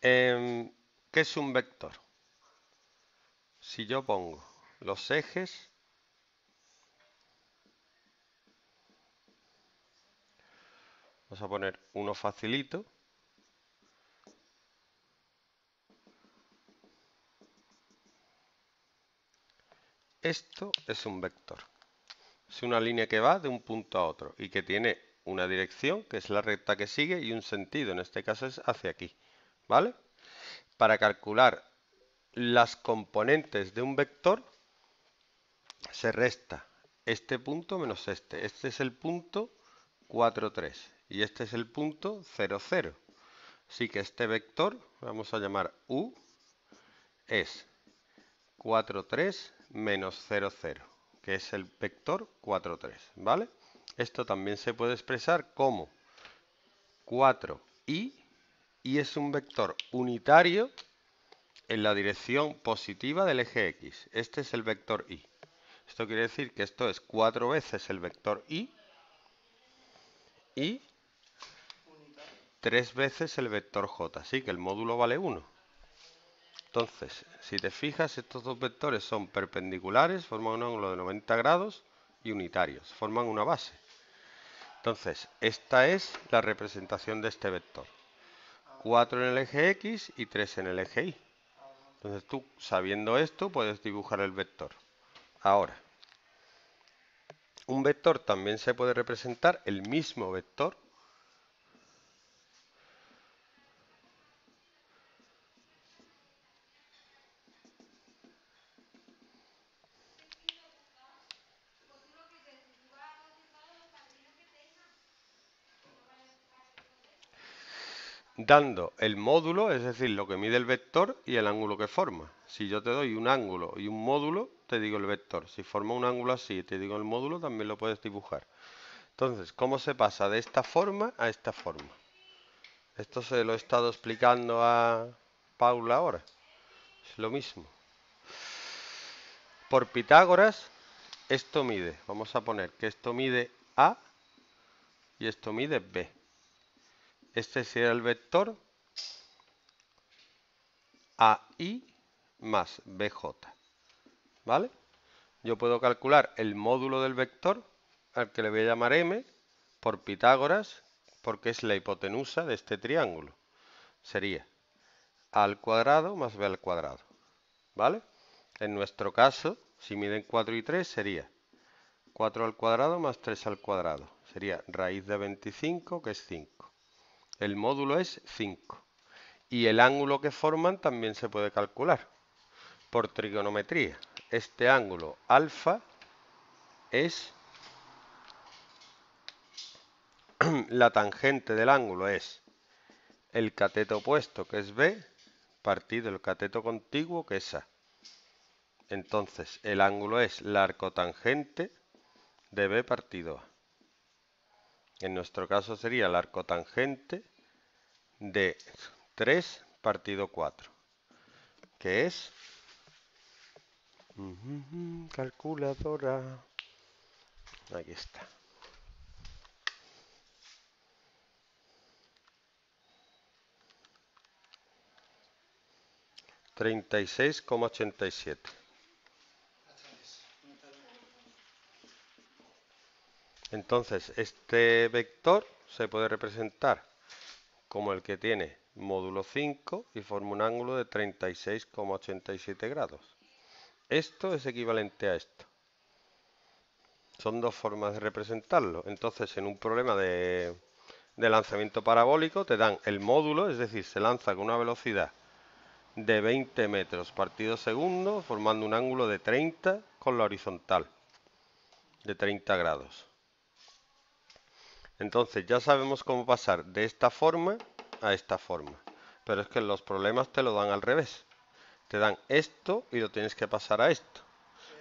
¿Qué es un vector? Si yo pongo los ejes . Vamos a poner uno facilito. Esto es un vector. Es una línea que va de un punto a otro y que tiene una dirección, que es la recta que sigue, y un sentido, en este caso es hacia aquí. ¿Vale? Para calcular las componentes de un vector, se resta este punto menos este. Este es el punto 4, 3. Y este es el punto 0, 0. Así que este vector, vamos a llamar U, es 4, 3 menos 0, 0, que es el vector 4, 3. ¿Vale? Esto también se puede expresar como 4i, y es un vector unitario en la dirección positiva del eje X. Este es el vector y. Esto quiere decir que esto es 4 veces el vector y, y 3 veces el vector j, así que el módulo vale 1. Entonces, si te fijas, estos dos vectores son perpendiculares, forman un ángulo de 90 grados y unitarios, forman una base. Entonces, esta es la representación de este vector. 4 en el eje X y 3 en el eje Y. Entonces tú, sabiendo esto, puedes dibujar el vector. Ahora, un vector también se puede representar, el mismo vector, dando el módulo, es decir, lo que mide el vector y el ángulo que forma. Si yo te doy un ángulo y un módulo, te digo el vector. Si forma un ángulo así y te digo el módulo, también lo puedes dibujar. Entonces, ¿cómo se pasa de esta forma a esta forma? Esto se lo he estado explicando a Paula ahora. Es lo mismo. Por Pitágoras, esto mide. Vamos a poner que esto mide A y esto mide B. Este será el vector AI más BJ. ¿Vale? Yo puedo calcular el módulo del vector, al que le voy a llamar M, por Pitágoras, porque es la hipotenusa de este triángulo. Sería A al cuadrado más B al cuadrado. ¿Vale? En nuestro caso, si miden 4 y 3, sería 4 al cuadrado más 3 al cuadrado. Sería raíz de 25, que es 5. El módulo es 5. Y el ángulo que forman también se puede calcular por trigonometría. Este ángulo alfa es... la tangente del ángulo es el cateto opuesto, que es B, partido el cateto contiguo, que es A. Entonces, el ángulo es la arcotangente de B partido A. En nuestro caso sería el arcotangente de 3 partido 4, que es... calculadora. Aquí está. $36,87. Entonces, este vector se puede representar como el que tiene módulo 5 y forma un ángulo de 36,87 grados. Esto es equivalente a esto. Son dos formas de representarlo. Entonces, en un problema de lanzamiento parabólico, te dan el módulo, es decir, se lanza con una velocidad de 20 metros partido segundo, formando un ángulo de 30 con la horizontal, de 30 grados. Entonces ya sabemos cómo pasar de esta forma a esta forma. Pero es que los problemas te lo dan al revés. Te dan esto y lo tienes que pasar a esto.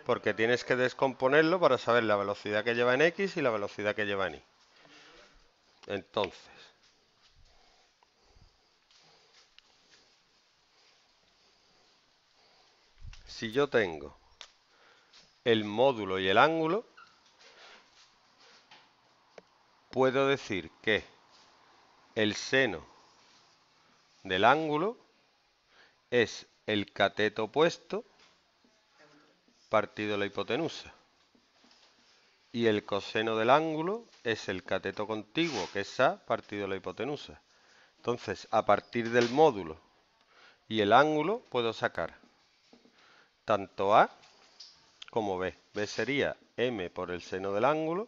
Porque tienes que descomponerlo para saber la velocidad que lleva en X y la velocidad que lleva en Y. Entonces, si yo tengo el módulo y el ángulo, puedo decir que el seno del ángulo es el cateto opuesto partido la hipotenusa. Y el coseno del ángulo es el cateto contiguo, que es A partido la hipotenusa. Entonces, a partir del módulo y el ángulo puedo sacar tanto A como B. B sería M por el seno del ángulo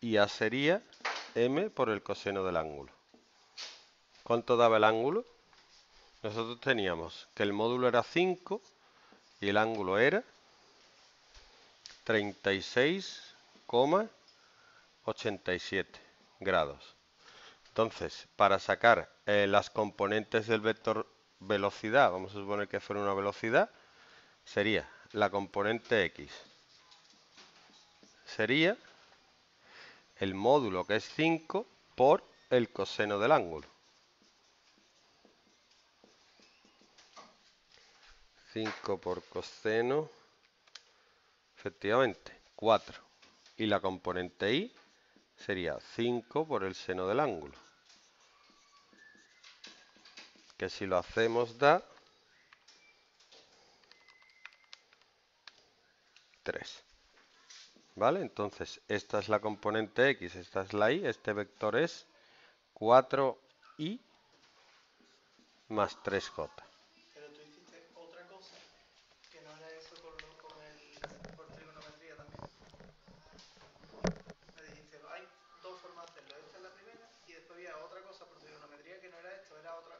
y A sería M por el coseno del ángulo. ¿Cuánto daba el ángulo? Nosotros teníamos que el módulo era 5 y el ángulo era 36,87 grados. Entonces, para sacar las componentes del vector velocidad, vamos a suponer que fuera una velocidad, sería la componente X. Sería el módulo, que es 5, por el coseno del ángulo. 5 por coseno, efectivamente, 4. Y la componente Y sería 5 por el seno del ángulo. Que si lo hacemos da 3. ¿Vale? Entonces, esta es la componente X, esta es la Y, este vector es 4Y más 3J. Pero tú hiciste otra cosa, que no era eso por trigonometría también. Me dijiste, hay dos formas de hacerlo, esta es la primera y después había otra cosa por trigonometría que no era esto, era otra...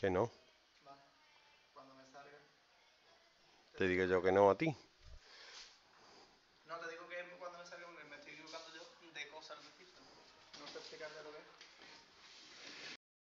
Que no. Vale, cuando me salga. Te digo yo que no a ti.